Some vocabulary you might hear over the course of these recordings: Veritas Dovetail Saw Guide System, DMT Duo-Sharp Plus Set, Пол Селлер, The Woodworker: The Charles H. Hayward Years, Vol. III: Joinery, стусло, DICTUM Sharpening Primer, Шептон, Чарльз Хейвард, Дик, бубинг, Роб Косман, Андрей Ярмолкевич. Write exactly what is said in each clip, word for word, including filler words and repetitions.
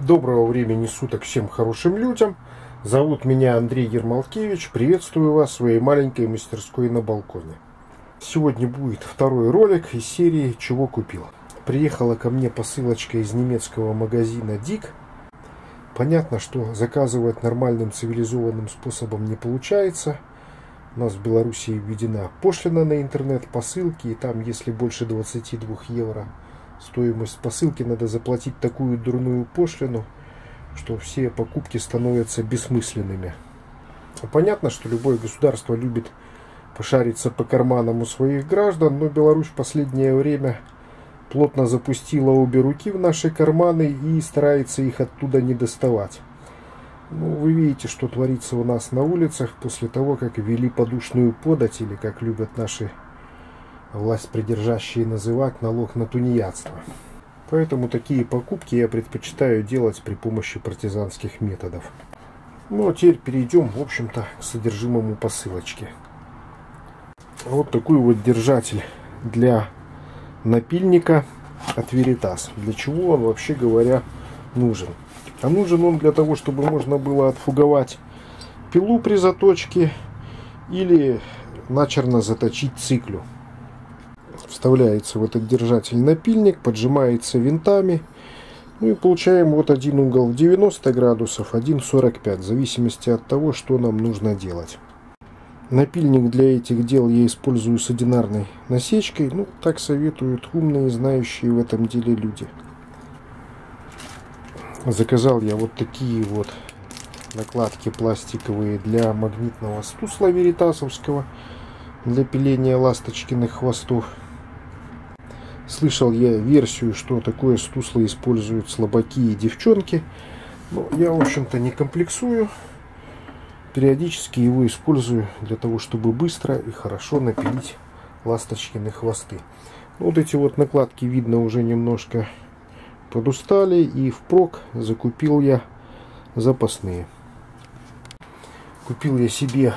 Доброго времени суток всем хорошим людям. Зовут меня Андрей Ярмолкевич. Приветствую вас в своей маленькой мастерской на балконе. Сегодня будет второй ролик из серии «Чего купил?». Приехала ко мне посылочка из немецкого магазина Дик. Понятно, что заказывать нормальным цивилизованным способом не получается. У нас в Беларуси введена пошлина на интернет-посылки, и там, если больше двадцати двух евро, стоимость посылки, надо заплатить такую дурную пошлину, что все покупки становятся бессмысленными. Понятно, что любое государство любит пошариться по карманам у своих граждан, но Беларусь в последнее время плотно запустила обе руки в наши карманы и старается их оттуда не доставать. Ну, вы видите, что творится у нас на улицах после того, как ввели подушную подать, или как любят наши власть придержащие называть, налог на тунеядство. Поэтому такие покупки я предпочитаю делать при помощи партизанских методов. Ну а теперь перейдем, в общем-то, к содержимому посылочки. Вот такой вот держатель для напильника от Veritas. Для чего он, вообще говоря, нужен? А нужен он для того, чтобы можно было отфуговать пилу при заточке или начерно заточить циклю. Вставляется в этот держатель напильник, поджимается винтами. Ну и получаем вот один угол в девяносто градусов, один сорок пять, в зависимости от того, что нам нужно делать. Напильник для этих дел я использую с одинарной насечкой. Ну, так советуют умные, знающие в этом деле люди. Заказал я вот такие вот накладки пластиковые для магнитного стусла веритасовского, для пиления ласточкиных хвостов. Слышал я версию, что такое стусло используют слабаки и девчонки. Но я, в общем-то, не комплексую. Периодически его использую для того, чтобы быстро и хорошо напилить ласточкины хвосты. Вот эти вот накладки, видно, уже немножко подустали. И впрок закупил я запасные. Купил я себе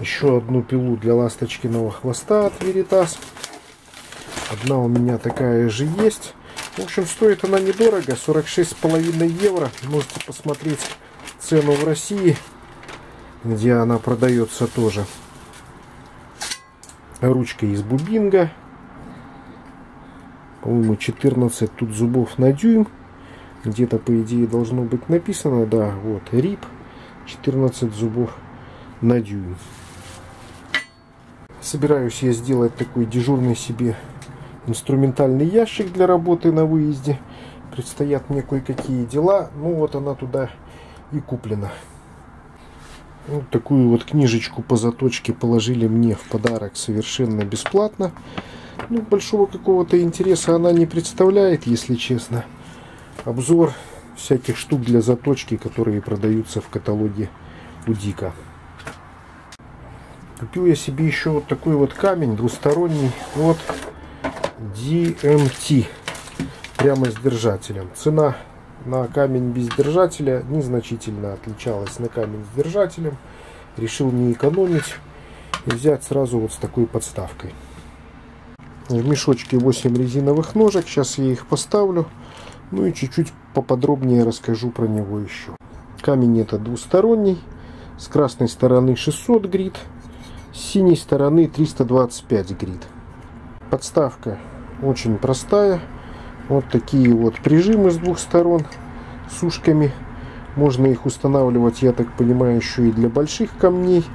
еще одну пилу для ласточкиного хвоста от Veritas. Одна у меня такая же есть. В общем, стоит она недорого, сорок шесть с половиной евро. Можете посмотреть цену в России, где она продается тоже. Ручка из бубинга. По-моему, четырнадцать тут зубов на дюйм. Где-то, по идее, должно быть написано. Да, вот, рип. четырнадцать зубов на дюйм. Собираюсь я сделать такой дежурный себе инструментальный ящик для работы на выезде. Предстоят мне кое-какие дела. Ну вот она туда и куплена. Вот такую вот книжечку по заточке положили мне в подарок совершенно бесплатно. Ну, большого какого-то интереса она не представляет, если честно. Обзор всяких штук для заточки, которые продаются в каталоге у Дика. Купил я себе еще вот такой вот камень двусторонний от ди эм ти, прямо с держателем. Цена на камень без держателя незначительно отличалась на камень с держателем. Решил не экономить и взять сразу вот с такой подставкой. В мешочке восемь резиновых ножек, сейчас я их поставлю. Ну и чуть-чуть поподробнее расскажу про него еще. Камень это двусторонний, с красной стороны шестьсот грит, с синей стороны триста двадцать пять грит. Подставка очень простая. Вот такие вот прижимы с двух сторон с ушками. Можно их устанавливать, я так понимаю, еще и для больших камней.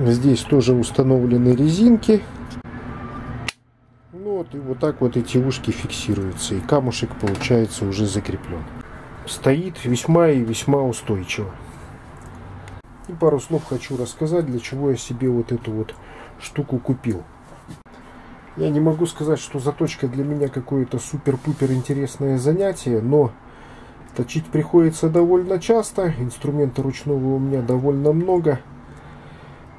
Здесь тоже установлены резинки. Ну вот, и вот так вот эти ушки фиксируются, и камушек получается уже закреплен. Стоит весьма и весьма устойчиво. И пару слов хочу рассказать, для чего я себе вот эту вот штуку купил. Я не могу сказать, что заточка для меня какое-то супер-пупер интересное занятие, но точить приходится довольно часто, инструмента ручного у меня довольно много,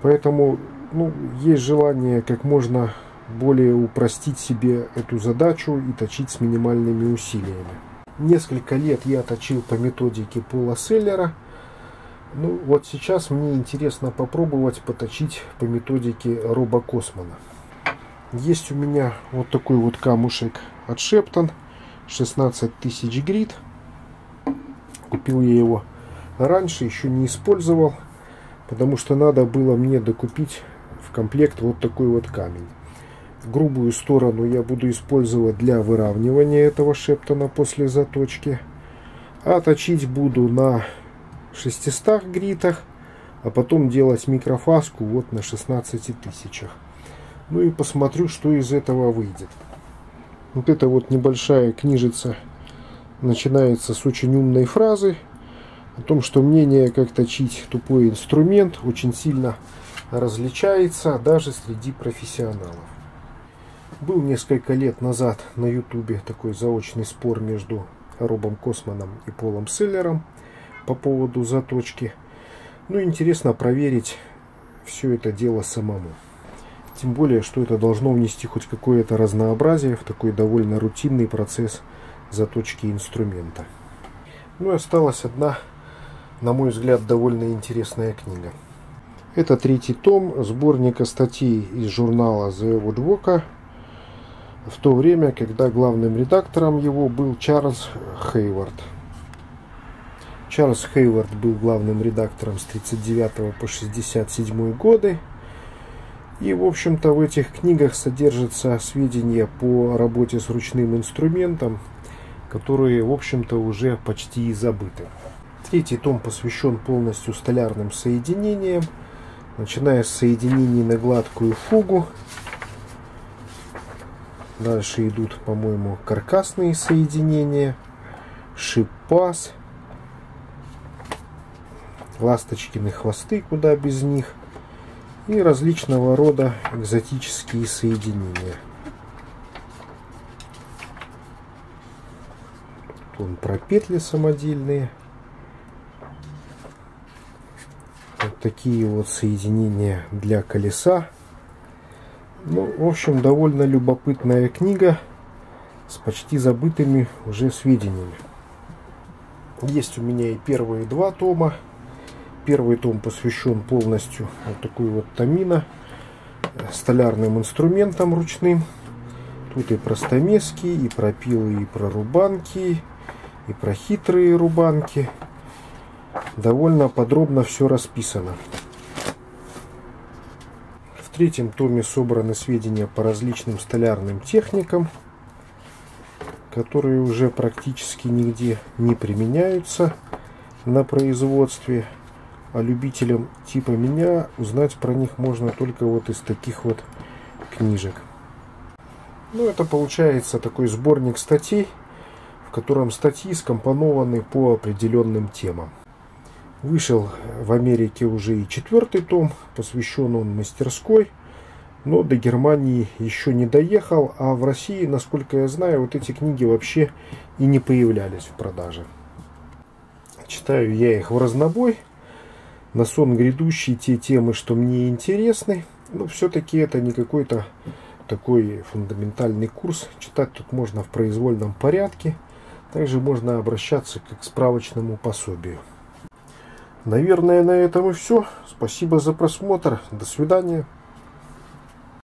поэтому, ну, есть желание как можно более упростить себе эту задачу и точить с минимальными усилиями. Несколько лет я точил по методике Пола Селлера. Ну вот сейчас мне интересно попробовать поточить по методике Роба Космана. Есть у меня вот такой вот камушек от Шептон. шестнадцать тысяч грит. Купил я его раньше, еще не использовал, потому что надо было мне докупить в комплект вот такой вот камень. Грубую сторону я буду использовать для выравнивания этого шептона после заточки. А точить буду на шестистах гритах, а потом делать микрофаску вот на шестнадцати тысячах. Ну и посмотрю, что из этого выйдет. Вот эта вот небольшая книжица начинается с очень умной фразы о том, что мнение, как точить тупой инструмент, очень сильно различается даже среди профессионалов. Был несколько лет назад на ютубе такой заочный спор между Робом Косманом и Полом Селлером по поводу заточки. Ну, интересно проверить все это дело самому. Тем более, что это должно внести хоть какое-то разнообразие в такой довольно рутинный процесс заточки инструмента. Ну и осталась одна, на мой взгляд, довольно интересная книга. Это третий том сборника статей из журнала The Woodworker, в то время, когда главным редактором его был Чарльз Хейвард. Чарльз Хейвард был главным редактором с тридцать девятого по шестьдесят седьмой годы. И, в общем-то, в этих книгах содержатся сведения по работе с ручным инструментом, которые, в общем-то, уже почти и забыты. Третий том посвящен полностью столярным соединениям, начиная с соединений на гладкую фугу. Дальше идут, по-моему, каркасные соединения, шип-паз, ласточкины хвосты, куда без них, и различного рода экзотические соединения. Тут он про петли самодельные. Вот такие вот соединения для колеса. Ну, в общем, довольно любопытная книга с почти забытыми уже сведениями. Есть у меня и первые два тома. Первый том посвящен полностью вот такой вот томина, столярным инструментам ручным. Тут и про стамески, и про пилы, и про рубанки, и про хитрые рубанки. Довольно подробно все расписано. В третьем томе собраны сведения по различным столярным техникам, которые уже практически нигде не применяются на производстве, а любителям типа меня узнать про них можно только вот из таких вот книжек. Ну, это получается такой сборник статей, в котором статьи скомпонованы по определенным темам. Вышел в Америке уже и четвертый том, посвящен он мастерской, но до Германии еще не доехал, а в России, насколько я знаю, вот эти книги вообще и не появлялись в продаже. Читаю я их в разнобой, на сон грядущий те темы, что мне интересны, но все-таки это не какой-то такой фундаментальный курс, читать тут можно в произвольном порядке, также можно обращаться к справочному пособию. Наверное, на этом и все. Спасибо за просмотр. До свидания.